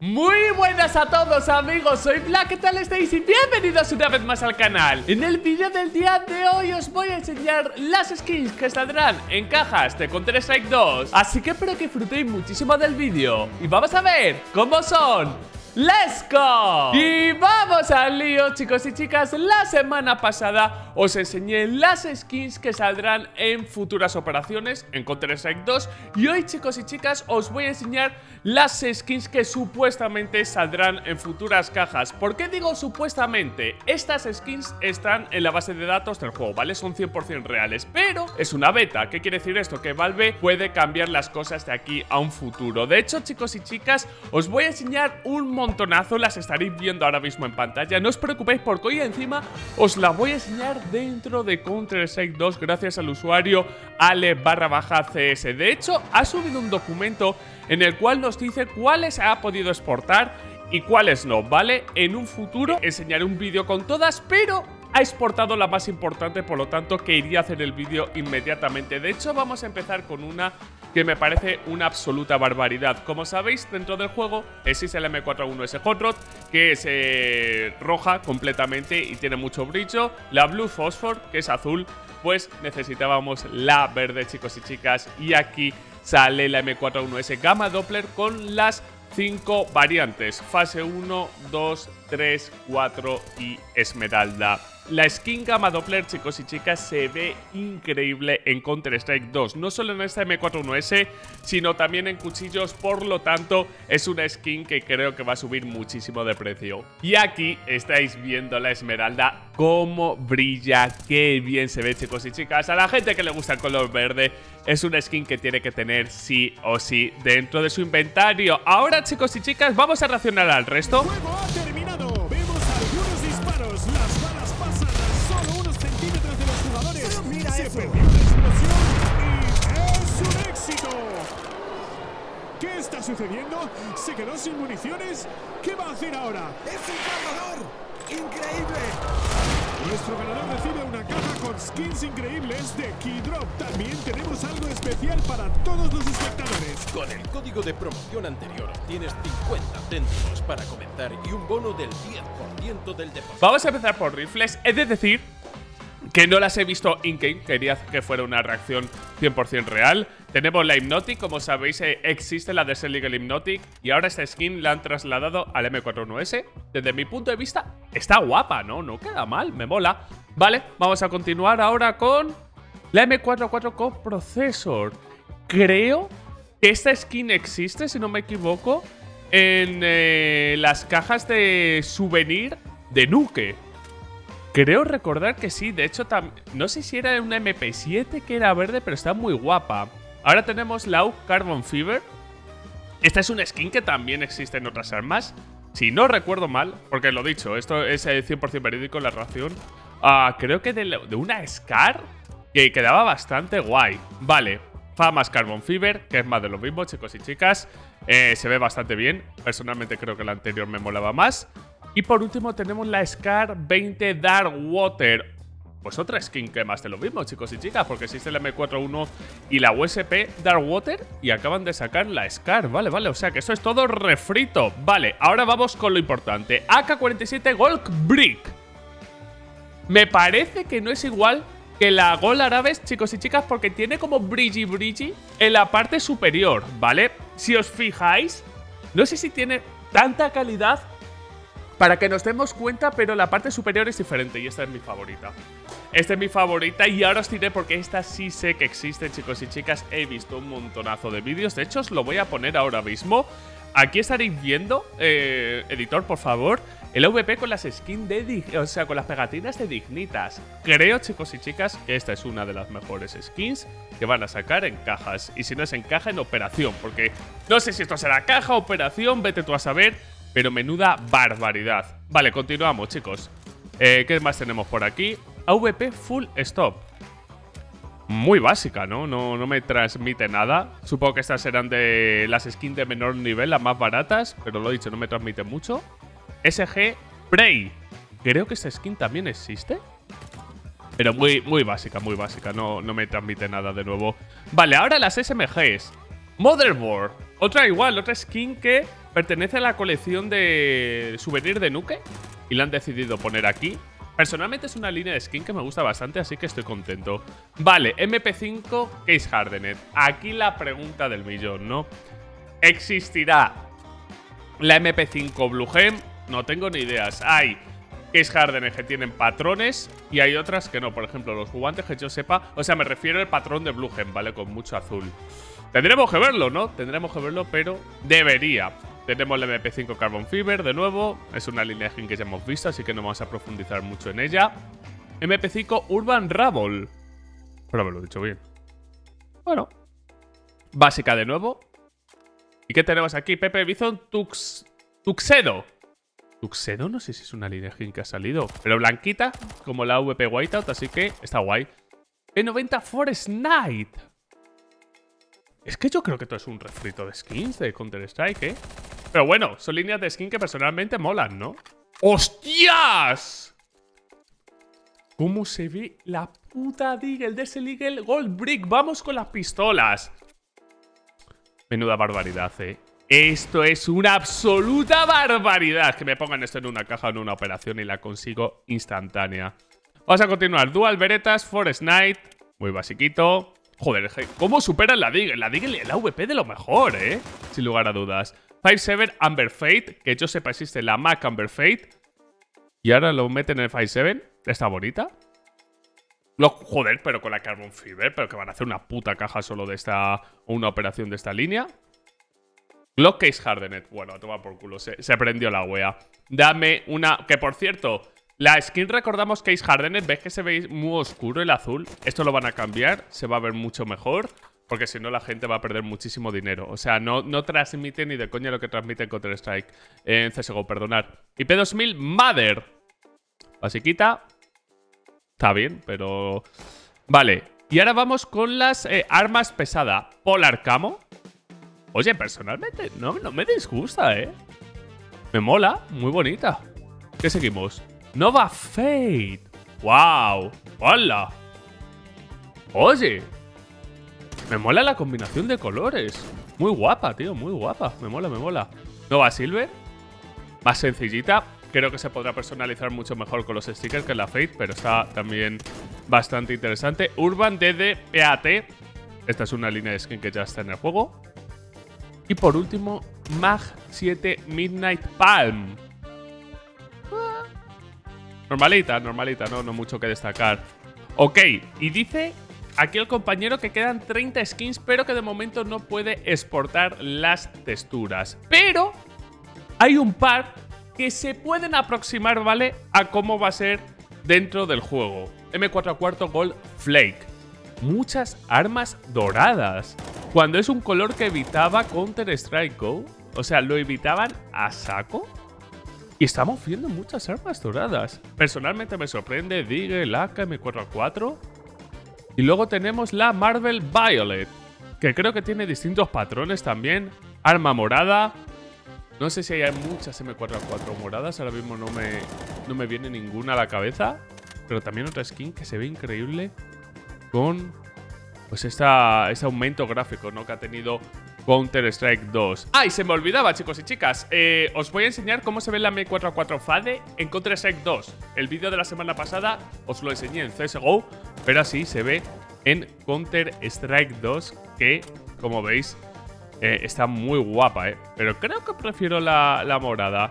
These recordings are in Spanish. Muy buenas a todos amigos, soy Black, ¿qué tal estáis? Y bienvenidos una vez más al canal. En el vídeo del día de hoy os voy a enseñar las skins que saldrán en cajas de Counter Strike 2. Así que espero que disfrutéis muchísimo del vídeo. Y vamos a ver cómo son. ¡Let's go! Y vamos al lío, chicos y chicas. La semana pasada os enseñé las skins que saldrán en futuras operaciones en Counter Strike 2. Y hoy, chicos y chicas, os voy a enseñar las skins que supuestamente saldrán en futuras cajas. ¿Por qué digo supuestamente? Estas skins están en la base de datos del juego, ¿vale? Son 100% reales, pero es una beta. ¿Qué quiere decir esto? Que Valve puede cambiar las cosas de aquí a un futuro. De hecho, chicos y chicas, os voy a enseñar un montonazo, las estaréis viendo ahora mismo en pantalla. No os preocupéis porque hoy encima os la voy a enseñar dentro de Counter Strike 2 gracias al usuario Ale_CS. De hecho, ha subido un documento en el cual nos dice cuáles ha podido exportar y cuáles no, ¿vale? En un futuro enseñaré un vídeo con todas, pero ha exportado la más importante, por lo tanto que iría a hacer el vídeo inmediatamente. De hecho, vamos a empezar con una que me parece una absoluta barbaridad. Como sabéis, dentro del juego existe el M41S Hot Rod, que es roja completamente y tiene mucho brillo. La Blue Phosphor, que es azul, pues necesitábamos la verde, chicos y chicas. Y aquí sale la M41S Gamma Doppler con las 5 variantes: fase 1, 2, 3, 4 y esmeralda. La skin Gamma Doppler, chicos y chicas, se ve increíble en Counter Strike 2, no solo en esta M41S, sino también en cuchillos, por lo tanto es una skin que creo que va a subir muchísimo de precio. Y aquí estáis viendo la esmeralda, cómo brilla, qué bien se ve, chicos y chicas. A la gente que le gusta el color verde, es una skin que tiene que tener sí o sí dentro de su inventario. Ahora, chicos y chicas, vamos a reaccionar al resto. El juego ha terminado. Vemos algunos disparos, las balas pasan a solo unos centímetros de los jugadores. Mira, se perdió la explosión y es un éxito. ¿Qué está sucediendo? Se quedó sin municiones. ¿Qué va a hacer ahora? ¡Es un ganador! ¡Increíble! Nuestro ganador recibe una caja con skins increíbles de Keydrop. También tenemos algo especial para todos los espectadores. Con el código de promoción anterior tienes 50 céntimos para comenzar y un bono del 10% del depósito. Vamos a empezar por rifles, es de decir que no las he visto in-game, quería que fuera una reacción 100% real. Tenemos la Hypnotic, como sabéis existe la Desert Eagle Hypnotic y ahora esta skin la han trasladado al M41S. Desde mi punto de vista está guapa, ¿no? No queda mal, me mola. Vale, vamos a continuar ahora con la M44 Co-Processor. Creo que esta skin existe, si no me equivoco, en las cajas de souvenir de Nuke. Creo recordar que sí, de hecho, no sé si era una MP7 que era verde, pero está muy guapa. Ahora tenemos la Carbon Fever. Esta es una skin que también existe en otras armas, si no recuerdo mal, porque lo dicho, esto es 100% verídico la ración. Creo que de una SCAR que quedaba bastante guay. Vale, Famas Carbon Fever, que es más de lo mismo, chicos y chicas. Se ve bastante bien, personalmente creo que la anterior me molaba más. Y por último tenemos la SCAR 20 Dark Water. Pues otra skin que más de lo mismo, chicos y chicas, porque existe la M41 y la USP Dark Water y acaban de sacar la SCAR, vale, vale, o sea que eso es todo refrito. Vale, ahora vamos con lo importante, AK-47 Gold Brick. Me parece que no es igual que la Gold Árabes, chicos y chicas, porque tiene como brilli en la parte superior, ¿vale? Si os fijáis, no sé si tiene tanta calidad para que nos demos cuenta, pero la parte superior es diferente y esta es mi favorita. Esta es mi favorita y ahora os diré porque esta sí sé que existe, chicos y chicas. He visto un montonazo de vídeos, de hecho os lo voy a poner ahora mismo. Aquí estaréis viendo, editor, por favor, el VP con las skins de con las pegatinas de Dignitas. Creo, chicos y chicas, que esta es una de las mejores skins que van a sacar en cajas. Y si no es en caja, en operación, porque no sé si esto será caja, operación, vete tú a saber. Pero menuda barbaridad. Vale, continuamos, chicos. ¿Qué más tenemos por aquí? AWP Full Stop. Muy básica, ¿no? No me transmite nada. Supongo que estas serán de las skins de menor nivel, las más baratas. Pero lo he dicho, no me transmite mucho. SG Prey. Creo que esta skin también existe. Pero muy básica, muy básica. No me transmite nada de nuevo. Vale, ahora las SMGs. Motherboard. Otra igual, otra skin que pertenece a la colección de souvenir de Nuke y la han decidido poner aquí. Personalmente es una línea de skin que me gusta bastante, así que estoy contento. Vale, MP5, Case Hardened. Aquí la pregunta del millón, ¿no? ¿Existirá la MP5 Blue Gem? No tengo ni ideas. Hay Case Hardened que tienen patrones y hay otras que no. Por ejemplo, los guantes que yo sepa... O sea, me refiero al patrón de Blue Gem, ¿vale? Con mucho azul. Tendremos que verlo, ¿no? Tendremos que verlo, pero debería. Tenemos la MP5 Carbon Fever, de nuevo. Es una línea de skin que ya hemos visto, así que no vamos a profundizar mucho en ella. MP5 Urban Rubble. Pero me lo he dicho bien. Bueno. Básica de nuevo. ¿Y qué tenemos aquí? Pepe Bison Tuxedo. Tuxedo, no sé si es una línea de skin que ha salido. Pero blanquita, como la VP Whiteout, así que está guay. P90 Forest Knight. Es que yo creo que esto es un refrito de skins de Counter Strike, ¿eh? Pero bueno, son líneas de skin que personalmente molan, ¿no? ¡Hostias! ¿Cómo se ve la puta DIG, el Desert Eagle, Gold Brick? ¡Vamos con las pistolas! Menuda barbaridad, ¿eh? Esto es una absoluta barbaridad. Que me pongan esto en una caja o en una operación y la consigo instantánea. Vamos a continuar. Dual Berettas, Forest Knight. Muy basiquito. Joder, ¿cómo superan la DIG? La DIG y el AWP de lo mejor, ¿eh? Sin lugar a dudas. 5-7, Amber Fate. Que yo sepa existe la Mac Amber Fate. Y ahora lo meten en el 5-7. Está bonita. Joder, pero con la Carbon Fever. Pero que van a hacer una puta caja solo de esta... Una operación de esta línea. Glock Case Hardened. Bueno, a tomar por culo. Se prendió la wea. Dame una... Que por cierto... La skin, recordamos, Case Hardened. ¿Ves que se ve muy oscuro el azul? Esto lo van a cambiar, se va a ver mucho mejor. Porque si no, la gente va a perder muchísimo dinero. O sea, no transmite ni de coña lo que transmite en Counter Strike. En CSGO, perdonad. IP2000, Mother. Basiquita. Está bien, pero... Vale, y ahora vamos con las armas pesadas. Polar Camo. Oye, personalmente no me disgusta, ¿eh? Me mola, muy bonita. ¿Qué seguimos? Nova Fade. ¡Wow! ¡Hola! Oye, me mola la combinación de colores. Muy guapa, tío, muy guapa. Me mola. Nova Silver. Más sencillita. Creo que se podrá personalizar mucho mejor con los stickers que la Fade, pero está también bastante interesante. Urban DDPAT. Esta es una línea de skin que ya está en el juego. Y por último, Mag 7 Midnight Palm. Normalita, no mucho que destacar. Ok, y dice aquí el compañero que quedan 30 skins, pero que de momento no puede exportar las texturas. Pero hay un par que se pueden aproximar, ¿vale? A cómo va a ser dentro del juego. M44 Gold Flake. Muchas armas doradas. Cuando es un color que evitaba Counter Strike Go. O sea, lo evitaban a saco. Y estamos viendo muchas armas doradas. Personalmente me sorprende DIG, el AK, M4A4. Y luego tenemos la Marvel Violet, que creo que tiene distintos patrones también. Arma morada. No sé si hay muchas M4A4 moradas. Ahora mismo no me viene ninguna a la cabeza. Pero también otra skin que se ve increíble con pues este aumento gráfico, ¿no? Que ha tenido... Counter Strike 2. ¡Ay! Se me olvidaba, chicos y chicas. Os voy a enseñar cómo se ve la M4A4 Fade en Counter Strike 2. El vídeo de la semana pasada os lo enseñé en CSGO, pero así se ve en Counter Strike 2, que, como veis, está muy guapa, pero creo que prefiero la morada.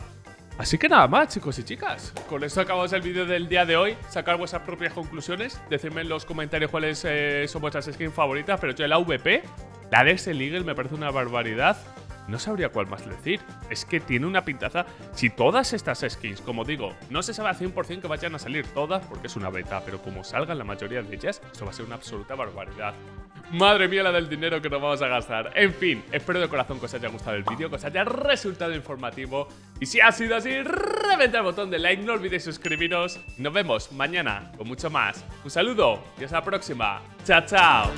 Así que nada más, chicos y chicas. Con esto acabamos el vídeo del día de hoy. Sacar vuestras propias conclusiones. Decidme en los comentarios cuáles son vuestras skins favoritas, pero yo el AWP, la Desert Eagle me parece una barbaridad. No sabría cuál más decir. Es que tiene una pintaza. Si todas estas skins, como digo, no se sabe al 100% que vayan a salir todas porque es una beta, pero como salgan la mayoría de ellas, esto va a ser una absoluta barbaridad. Madre mía la del dinero que nos vamos a gastar. En fin, espero de corazón que os haya gustado el vídeo, que os haya resultado informativo. Y si ha sido así, reventad el botón de like, no olvidéis suscribiros. Nos vemos mañana con mucho más. Un saludo y hasta la próxima. Chao, chao.